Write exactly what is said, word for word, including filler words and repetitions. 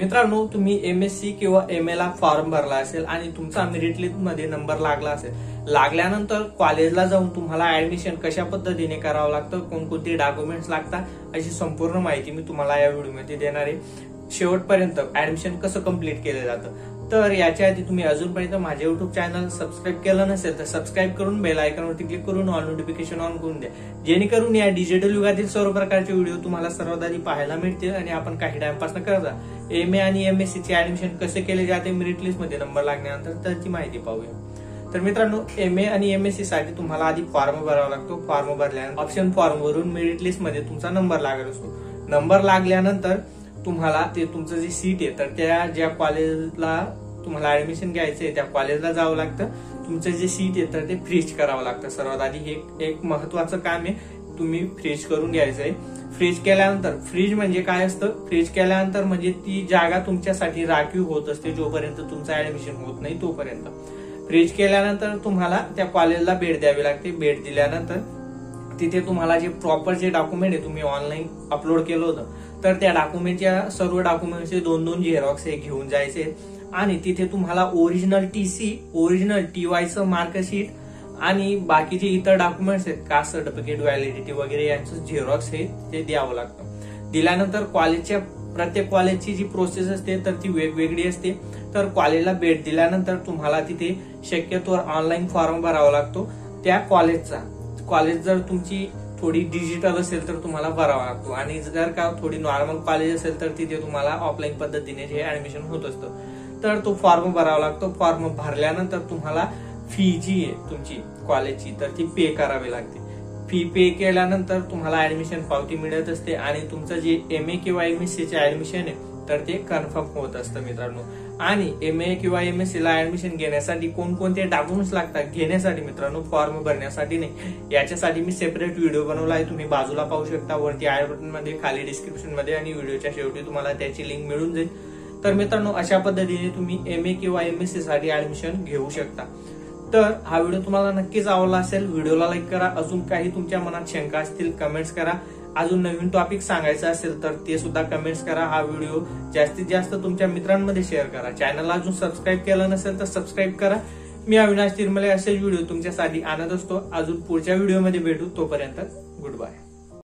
मित्रांनो तुम्ही एमएससी किंवा एमएला फॉर्म भरला असेल आणि तुमचा मेरिट लिस्ट मध्ये नंबर लागला असेल, लागल्यानंतर कॉलेजला जाऊन तुम्हाला ऍडमिशन कशा पद्धतीने करावं लागतं, कोणकोणते डॉक्युमेंट्स लागतात, अशी संपूर्ण माहिती मी तुम्हाला या व्हिडिओमध्ये देणार आहे. शेवटपर्यंत ऍडमिशन कसं कंप्लीट केलं जातं. तर याच्या आधी तुम्ही अजूनपर्यंत माझे युट्यूब चॅनल सबस्क्राईब केलं नसेल तर सबस्क्राईब करून बेल आयकॉनवरती क्लिक करून ऑल नोटिफिकेशन ऑन करून द्या, जेणेकरून या डिजिटल युगातील सर्व प्रकारचे व्हिडिओ तुम्हाला सर्वात आधी पाहायला मिळतील आणि आपण काही टाइमपास न करता एम ए आणि एम एस सी चे ऍडमिशन कसे केले जाते मेरिट लिस्ट मध्ये नंबर लागल्यानंतर त्याची माहिती पाहूया. तर मित्रांनो एम ए आणि एम एस सी साठी तुम्हाला आधी फॉर्म भरावा लागतो. फॉर्म भरल्यानंतर ऑप्शन फॉर्म वरून मेरिट लिस्ट मध्ये तुमचा नंबर लागत असतो. नंबर लागल्यानंतर तुम्हाला ते तुमचं जे सीट आहे तर त्या ज्या कॉलेजला तुम्हाला ऍडमिशन घ्यायचं आहे त्या कॉलेजला जावं लागतं. तुमचं जे सीट आहे तर ते फ्रीज करावं लागतं. सर्वात आधी हे एक महत्वाचं काम आहे, तुम्ही फ्रीज करून घ्यायचं आहे. फ्रीज केल्यानंतर फ्रीज म्हणजे काय असतं, फ्रीज केल्यानंतर म्हणजे ती जागा तुमच्यासाठी राखीव होत असते जोपर्यंत तुमचं ऍडमिशन होत नाही तोपर्यंत. फ्रीज केल्यानंतर तुम्हाला त्या कॉलेजला भेट द्यावी लागते. भेट दिल्यानंतर तिथे तुम्हाला जे प्रॉपर जे डॉक्युमेंट आहे तुम्ही ऑनलाईन अपलोड केलं होतं तर त्या डॉक्युमेंटच्या सर्व डॉक्युमेंटचे दोन दोन झेरॉक्स हे घेऊन जायचे आणि तिथे तुम्हाला ओरिजिनल टीसी, ओरिजिनल टीवायचं मार्कशीट आणि बाकीचे इतर डॉक्युमेंट्स आहेत कास्ट सर्टिफिकेट, व्हॅलिडिटी वगैरे यांचं झेरॉक्स हे ते द्यावं लागतं. दिल्यानंतर कॉलेजच्या प्रत्येक कॉलेजची जी प्रोसेस असते तर ती वेगवेगळी असते. तर कॉलेजला भेट दिल्यानंतर तुम्हाला तिथे शक्यतो ऑनलाईन फॉर्म भरावा लागतो त्या कॉलेजचा. कॉलेज जर तुमची थोडी डिजिटल असेल तर तुम्हाला भरावा लागतो आणि जर का थोडी नॉर्मल कॉलेज असेल तर तिथे तुम्हाला ऑफलाईन पद्धतीने हे ऍडमिशन होत असतं. तर तो फॉर्म भरावा लागतो. फॉर्म भरल्यानंतर तुम्हाला फी जी आहे तुमची कॉलेजची तर ती पे करावी लागते. फी पे केल्यानंतर तुम्हाला ऍडमिशन पावती मिळत असते आणि तुमचं जे एम ए किंवा एम एस सी चे ऍडमिशन आहे तर ते कन्फर्म होत असतं मित्रांनो. आणि एम ए किंवा एम एस सी ला ऍडमिशन घेण्यासाठी कोणकोणते डॉक्युमेंट्स लागतात घेण्यासाठी मित्रांनो, फॉर्म भरण्यासाठी नाही, याच्यासाठी मी सेपरेट व्हिडिओ बनवला आहे. तुम्ही बाजूला पाहू शकता, वरती आय बटन मध्ये, खाली डिस्क्रिप्शन मध्ये आणि व्हिडिओच्या शेवटी तुम्हाला त्याची लिंक मिळून जाईल. तर मित्रांनो अशा पद्धतीने तुम्ही एम ए किंवा एम एस सी साठी ऍडमिशन घेऊ शकता. तर हा व्हिडिओ तुम्हाला नक्कीच आवडला असेल. व्हिडिओला लाईक करा. अजून काही तुमच्या मनात शंका असतील कमेंट्स करा. अजून नवीन टॉपिक सांगायचा असेल तर ते सुद्धा कमेंट्स करा. हा व्हिडिओ जास्तीत जास्त तुमच्या मित्रांमध्ये शेअर करा. चॅनलला अजून सबस्क्राईब केलं नसेल तर सबस्क्राईब करा. मी अविनाश तिरमले असेच व्हिडिओ तुमच्यासाठी आणत असतो. अजून पुढच्या व्हिडिओमध्ये भेटू. तोपर्यंत गुड बाय.